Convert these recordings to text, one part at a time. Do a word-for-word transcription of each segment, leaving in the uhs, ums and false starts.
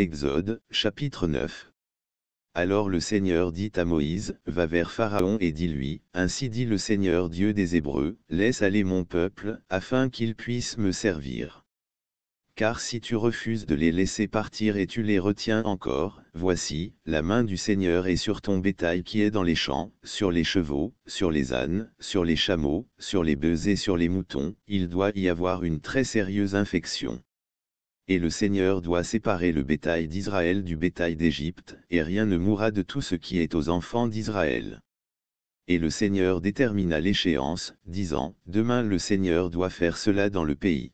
Exode, chapitre neuf. Alors le Seigneur dit à Moïse, va vers Pharaon et dis-lui, ainsi dit le Seigneur Dieu des Hébreux, laisse aller mon peuple, afin qu'ils puissent me servir. Car si tu refuses de les laisser partir et tu les retiens encore, voici, la main du Seigneur est sur ton bétail qui est dans les champs, sur les chevaux, sur les ânes, sur les chameaux, sur les bœufs et sur les moutons, il doit y avoir une très sérieuse infection. Et le Seigneur doit séparer le bétail d'Israël du bétail d'Égypte, et rien ne mourra de tout ce qui est aux enfants d'Israël. Et le Seigneur détermina l'échéance, disant, demain le Seigneur doit faire cela dans le pays.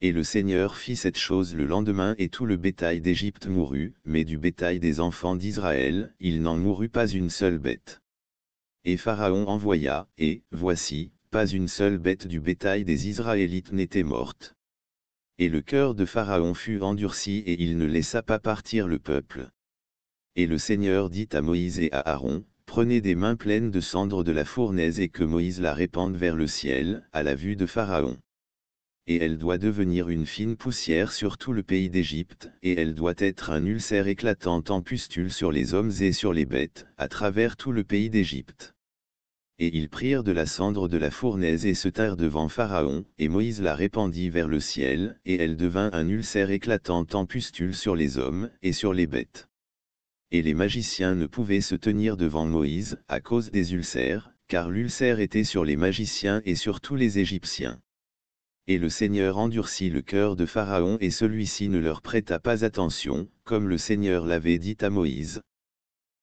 Et le Seigneur fit cette chose le lendemain et tout le bétail d'Égypte mourut, mais du bétail des enfants d'Israël, il n'en mourut pas une seule bête. Et Pharaon envoya, et, voici, pas une seule bête du bétail des Israélites n'était morte. Et le cœur de Pharaon fut endurci et il ne laissa pas partir le peuple. Et le Seigneur dit à Moïse et à Aaron, prenez des mains pleines de cendre de la fournaise et que Moïse la répande vers le ciel, à la vue de Pharaon. Et elle doit devenir une fine poussière sur tout le pays d'Égypte, et elle doit être un ulcère éclatant en pustules sur les hommes et sur les bêtes, à travers tout le pays d'Égypte. Et ils prirent de la cendre de la fournaise et se tinrent devant Pharaon, et Moïse la répandit vers le ciel, et elle devint un ulcère éclatant en pustules sur les hommes, et sur les bêtes. Et les magiciens ne pouvaient se tenir devant Moïse, à cause des ulcères, car l'ulcère était sur les magiciens et sur tous les Égyptiens. Et le Seigneur endurcit le cœur de Pharaon et celui-ci ne leur prêta pas attention, comme le Seigneur l'avait dit à Moïse.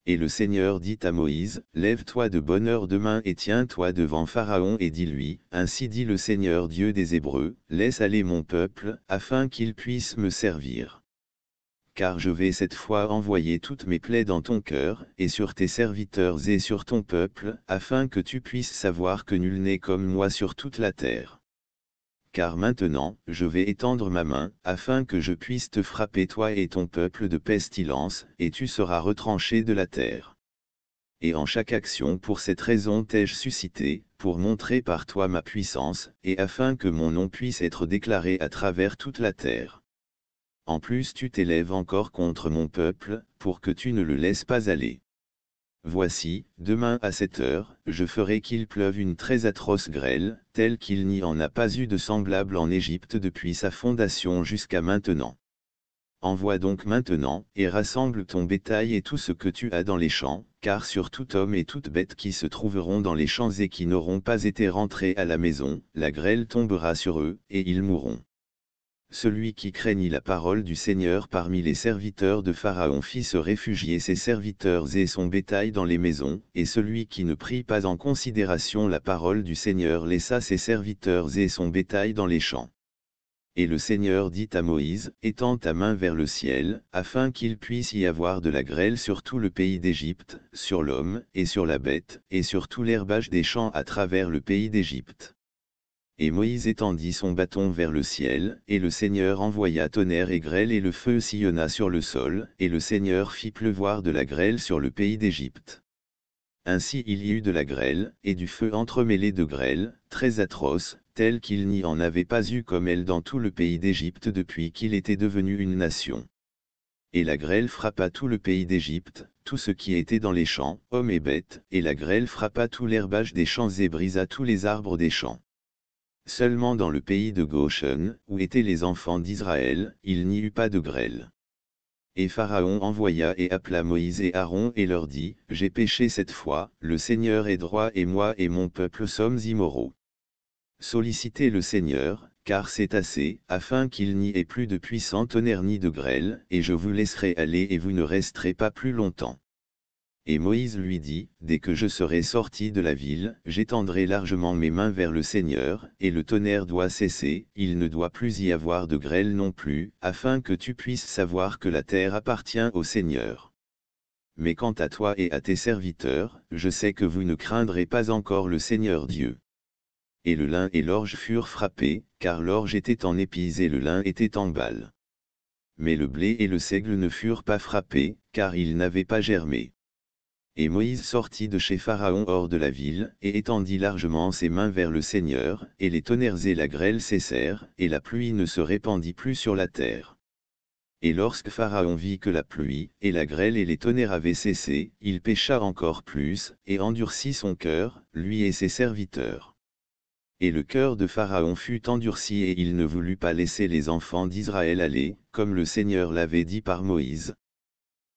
Et le Seigneur dit à Moïse, lève-toi de bonne heure demain et tiens-toi devant Pharaon et dis-lui, ainsi dit le Seigneur Dieu des Hébreux, laisse aller mon peuple, afin qu'il puisse me servir. Car je vais cette fois envoyer toutes mes plaies dans ton cœur, et sur tes serviteurs et sur ton peuple, afin que tu puisses savoir que nul n'est comme moi sur toute la terre. Car maintenant, je vais étendre ma main, afin que je puisse te frapper toi et ton peuple de pestilence, et tu seras retranché de la terre. Et en chaque action pour cette raison t'ai-je suscité, pour montrer par toi ma puissance, et afin que mon nom puisse être déclaré à travers toute la terre. En plus tu t'élèves encore contre mon peuple, pour que tu ne le laisses pas aller. Voici, demain à cette heure, je ferai qu'il pleuve une très atroce grêle, telle qu'il n'y en a pas eu de semblable en Égypte depuis sa fondation jusqu'à maintenant. Envoie donc maintenant, et rassemble ton bétail et tout ce que tu as dans les champs, car sur tout homme et toute bête qui se trouveront dans les champs et qui n'auront pas été rentrés à la maison, la grêle tombera sur eux, et ils mourront. Celui qui craignit la parole du Seigneur parmi les serviteurs de Pharaon fit se réfugier ses serviteurs et son bétail dans les maisons, et celui qui ne prit pas en considération la parole du Seigneur laissa ses serviteurs et son bétail dans les champs. Et le Seigneur dit à Moïse, étends ta main vers le ciel, afin qu'il puisse y avoir de la grêle sur tout le pays d'Égypte, sur l'homme, et sur la bête, et sur tout l'herbage des champs à travers le pays d'Égypte. Et Moïse étendit son bâton vers le ciel, et le Seigneur envoya tonnerre et grêle et le feu sillonna sur le sol, et le Seigneur fit pleuvoir de la grêle sur le pays d'Égypte. Ainsi il y eut de la grêle, et du feu entremêlé de grêle, très atroce, tel qu'il n'y en avait pas eu comme elle dans tout le pays d'Égypte depuis qu'il était devenu une nation. Et la grêle frappa tout le pays d'Égypte, tout ce qui était dans les champs, hommes et bêtes, et la grêle frappa tout l'herbage des champs et brisa tous les arbres des champs. Seulement dans le pays de Goshen, où étaient les enfants d'Israël, il n'y eut pas de grêle. Et Pharaon envoya et appela Moïse et Aaron et leur dit, « J'ai péché cette fois, le Seigneur est droit et moi et mon peuple sommes immoraux. Sollicitez le Seigneur, car c'est assez, afin qu'il n'y ait plus de puissant tonnerre ni de grêle, et je vous laisserai aller et vous ne resterez pas plus longtemps. » Et Moïse lui dit, « Dès que je serai sorti de la ville, j'étendrai largement mes mains vers le Seigneur, et le tonnerre doit cesser, il ne doit plus y avoir de grêle non plus, afin que tu puisses savoir que la terre appartient au Seigneur. Mais quant à toi et à tes serviteurs, je sais que vous ne craindrez pas encore le Seigneur Dieu. » Et le lin et l'orge furent frappés, car l'orge était en épis et le lin était en balles. Mais le blé et le seigle ne furent pas frappés, car ils n'avaient pas germé. Et Moïse sortit de chez Pharaon hors de la ville, et étendit largement ses mains vers le Seigneur, et les tonnerres et la grêle cessèrent, et la pluie ne se répandit plus sur la terre. Et lorsque Pharaon vit que la pluie, et la grêle et les tonnerres avaient cessé, il pécha encore plus, et endurcit son cœur, lui et ses serviteurs. Et le cœur de Pharaon fut endurci et il ne voulut pas laisser les enfants d'Israël aller, comme le Seigneur l'avait dit par Moïse,